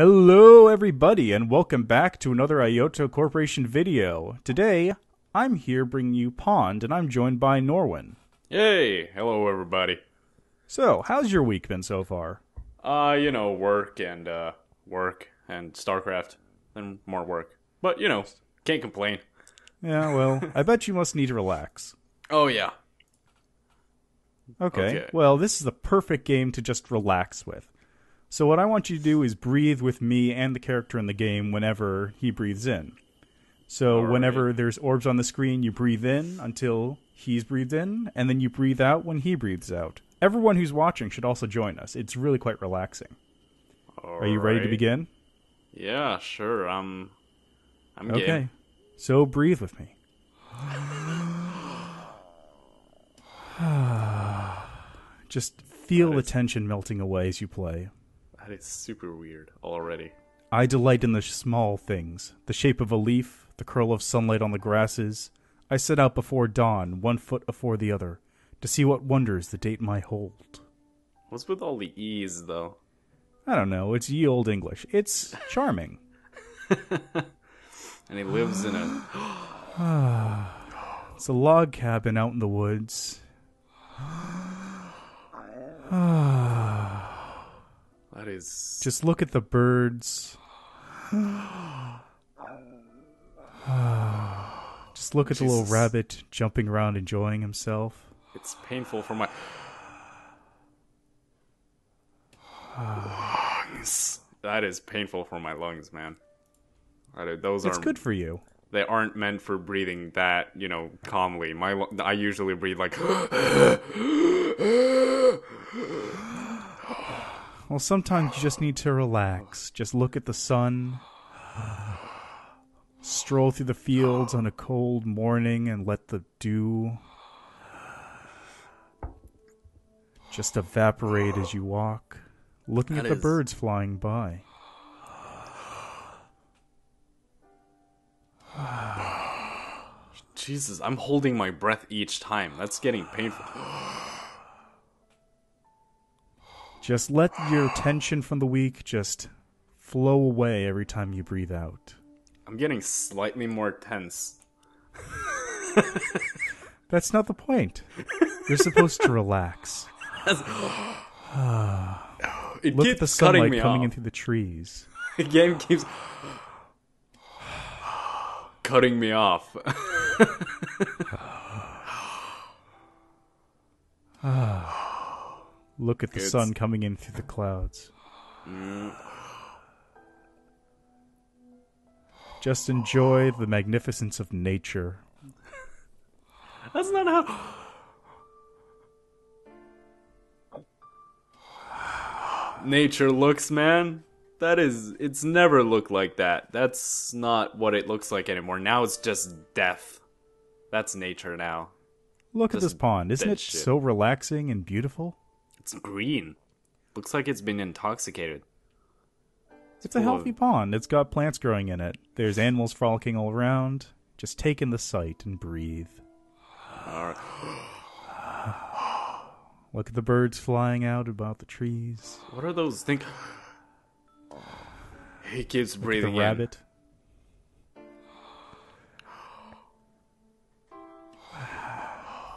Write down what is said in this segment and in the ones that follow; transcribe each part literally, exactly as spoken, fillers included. Hello everybody and welcome back to another Ayoto Corporation video. Today, I'm here bringing you Pond and I'm joined by Norwin. Hey! Hello everybody. So, how's your week been so far? Uh, you know, work and, uh, work and StarCraft and more work. But, you know, can't complain. Yeah, well, I bet you must need to relax. Oh, yeah. Okay. okay, well, this is the perfect game to just relax with. So what I want you to do is breathe with me and the character in the game whenever he breathes in. So All whenever right. there's orbs on the screen, you breathe in until he's breathed in, and then you breathe out when he breathes out. Everyone who's watching should also join us. It's really quite relaxing. All Are you right. ready to begin? Yeah, sure. I'm, I'm okay. Game. So breathe with me. Just feel the tension melting away as you play. That is super weird already. I delight in the small things, the shape of a leaf, the curl of sunlight on the grasses. I set out before dawn, one foot afore the other, to see what wonders the date might hold. What's with all the E's, though? I don't know. It's ye old English. It's charming. And he lives in a... It's a log cabin out in the woods. That is... Just look at the birds. Just look at Jesus. The little rabbit jumping around enjoying himself. It's painful for my... lungs. That is painful for my lungs, man. Those it's good for you. They aren't meant for breathing that, you know, calmly. My I usually breathe like... Well, sometimes you just need to relax. Just look at the sun. Stroll through the fields on a cold morning and let the dew just evaporate as you walk. Looking that at the is... birds flying by. Jesus, I'm holding my breath each time. That's getting painful. Just let your tension from the week just flow away every time you breathe out. I'm getting slightly more tense. That's not the point. You're supposed to relax. It Look keeps at the sunlight me coming off. in through the trees. The game keeps cutting me off. Ah. Look at the it's... sun coming in through the clouds. Mm. Just enjoy the magnificence of nature. That's not how nature looks, man. That is, it's never looked like that. That's not what it looks like anymore. Now it's just death. That's nature now. Look just at this pond. Isn't it shit. so relaxing and beautiful? It's green. Looks like it's been intoxicated. It's, it's a healthy of... pond. It's got plants growing in it. There's animals frolicking all around. Just take in the sight and breathe. All right. Look at the birds flying out about the trees. What are those things? He keeps Look breathing at the in. rabbit.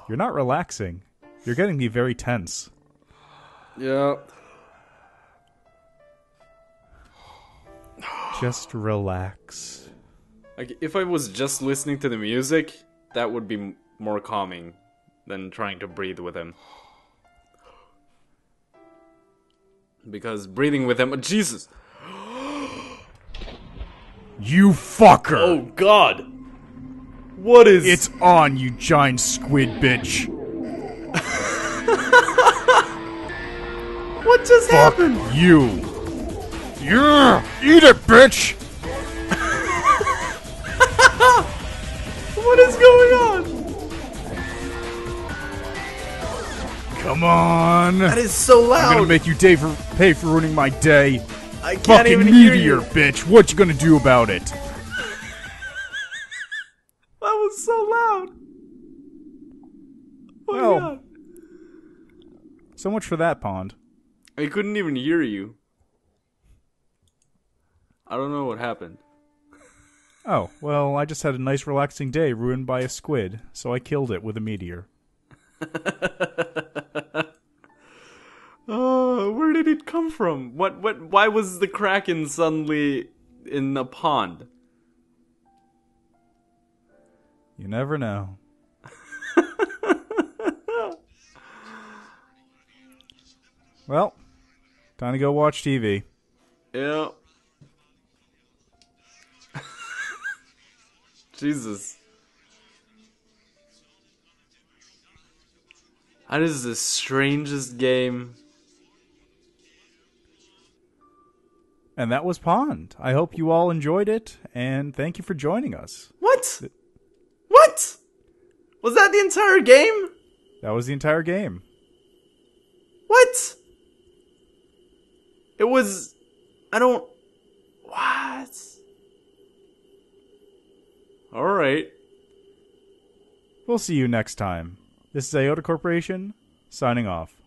You're not relaxing. You're getting me very tense. Yeah. Just relax. Like, if I was just listening to the music, that would be m more calming than trying to breathe with him. Because breathing with him... Oh, Jesus! You fucker! Oh, God! What is... It's on, you giant squid bitch! What just Fuck happened? You. Yeah, eat it, bitch. What is going on? Come on. That is so loud. I'm gonna make you pay for pay for ruining my day. I can't Fucking even meteor, hear you. bitch. What you gonna do about it? That was so loud. Oh well, God. So much for that, Pond. I couldn't even hear you. I don't know what happened. Oh, well, I just had a nice relaxing day ruined by a squid, so I killed it with a meteor. Oh, where did it come from? What, what, why was the Kraken suddenly in a pond? You never know. Well, time to go watch T V. Yeah. Jesus. That is the strangest game. And that was Pond. I hope you all enjoyed it, and thank you for joining us. What? It... What? Was that the entire game? That was the entire game. What? It was... I don't... What? Alright. We'll see you next time. This is Ayoto Corporation, signing off.